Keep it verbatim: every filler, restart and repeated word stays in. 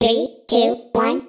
three, two, one.